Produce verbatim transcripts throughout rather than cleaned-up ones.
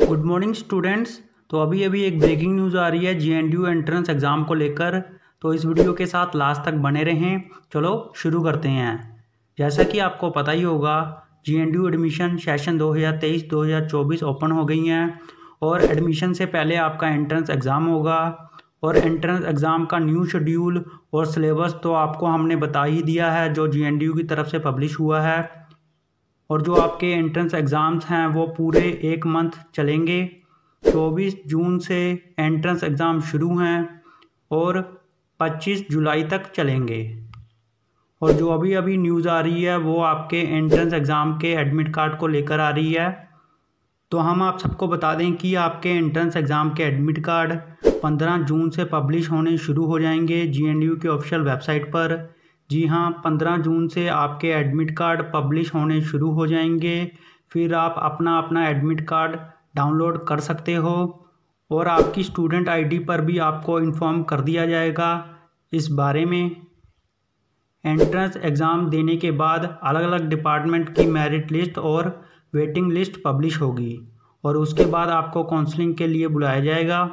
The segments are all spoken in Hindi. Good morning students. तो अभी अभी एक ब्रेकिंग न्यूज़ आ रही है J N D U entrance exam को लेकर, तो इस वीडियो के साथ लास्ट तक बने रहें। चलो शुरू करते हैं। जैसा कि आपको पता ही होगा, J N D U admission session दो हज़ार तेईस दो हज़ार चौबीस ओपन हो गई हैं और एडमिशन से पहले आपका एंट्रेंस एग्ज़ाम होगा। और एंट्रेंस एग्ज़ाम का न्यू शेड्यूल और सिलेबस तो आपको हमने बता ही दिया है, जो जे एन डी यू की तरफ से पब्लिश हुआ है। और जो आपके एंट्रेंस एग्ज़ाम्स हैं वो पूरे एक मंथ चलेंगे। चौबीस जून से एंट्रेंस एग्ज़ाम शुरू हैं और पच्चीस जुलाई तक चलेंगे। और जो अभी अभी न्यूज़ आ रही है वो आपके एंट्रेंस एग्ज़ाम के एडमिट कार्ड को लेकर आ रही है। तो हम आप सबको बता दें कि आपके एंट्रेंस एग्ज़ाम के एडमिट कार्ड पंद्रह जून से पब्लिश होने शुरू हो जाएंगे जे एन डी यू की ऑफिशियल वेबसाइट पर। जी हाँ, पंद्रह जून से आपके एडमिट कार्ड पब्लिश होने शुरू हो जाएंगे। फिर आप अपना अपना एडमिट कार्ड डाउनलोड कर सकते हो और आपकी स्टूडेंट आईडी पर भी आपको इन्फॉर्म कर दिया जाएगा इस बारे में। एंट्रेंस एग्ज़ाम देने के बाद अलग अलग डिपार्टमेंट की मेरिट लिस्ट और वेटिंग लिस्ट पब्लिश होगी और उसके बाद आपको काउंसलिंग के लिए बुलाया जाएगा।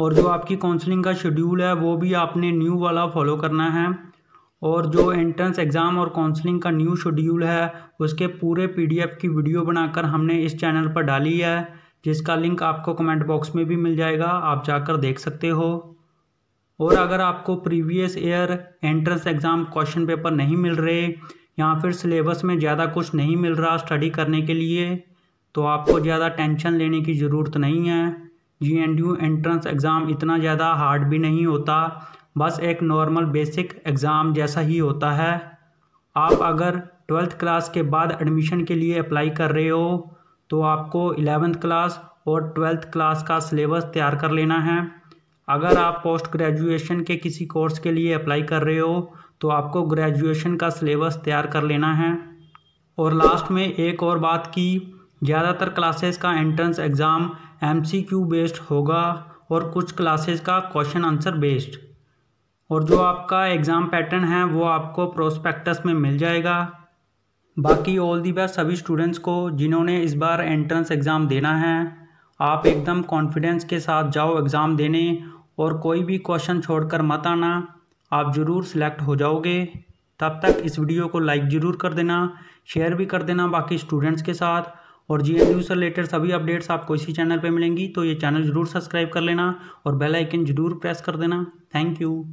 और जो आपकी काउंसलिंग का शेड्यूल है वो भी आपने न्यू वाला फॉलो करना है। और जो एंट्रेंस एग्ज़ाम और काउंसलिंग का न्यू शेड्यूल है उसके पूरे पीडीएफ की वीडियो बनाकर हमने इस चैनल पर डाली है, जिसका लिंक आपको कमेंट बॉक्स में भी मिल जाएगा, आप जाकर देख सकते हो। और अगर आपको previous year entrance exam question paper नहीं मिल रहे या फिर सिलेबस में ज़्यादा कुछ नहीं मिल रहा स्टडी करने के लिए, तो आपको ज़्यादा टेंशन लेने की ज़रूरत नहीं है। J N D U entrance exam इतना ज़्यादा हार्ड भी नहीं होता, बस एक नॉर्मल बेसिक एग्ज़ाम जैसा ही होता है। आप अगर ट्वेल्थ क्लास के बाद एडमिशन के लिए अप्लाई कर रहे हो तो आपको इलेवेंथ क्लास और ट्वेल्थ क्लास का सिलेबस तैयार कर लेना है। अगर आप पोस्ट ग्रेजुएशन के किसी कोर्स के लिए अप्लाई कर रहे हो तो आपको ग्रेजुएशन का सिलेबस तैयार कर लेना है। और लास्ट में एक और बात की, ज़्यादातर क्लासेस का entrance exam M C Q based होगा और कुछ क्लासेस का क्वेश्चन आंसर बेस्ड। और जो आपका एग्ज़ाम पैटर्न है वो आपको प्रोस्पेक्टस में मिल जाएगा। बाकी ऑल दी बेस्ट सभी स्टूडेंट्स को जिन्होंने इस बार एंट्रेंस एग्ज़ाम देना है। आप एकदम कॉन्फिडेंस के साथ जाओ एग्ज़ाम देने और कोई भी क्वेश्चन छोड़कर मत आना, आप ज़रूर सिलेक्ट हो जाओगे। तब तक इस वीडियो को लाइक ज़रूर कर देना, शेयर भी कर देना बाकी स्टूडेंट्स के साथ। और जे एन डी यू से रिलेटेड सभी अपडेट्स आपको इसी चैनल पर मिलेंगी, तो ये चैनल ज़रूर सब्सक्राइब कर लेना और बेल आइकन ज़रूर प्रेस कर देना। Thank you.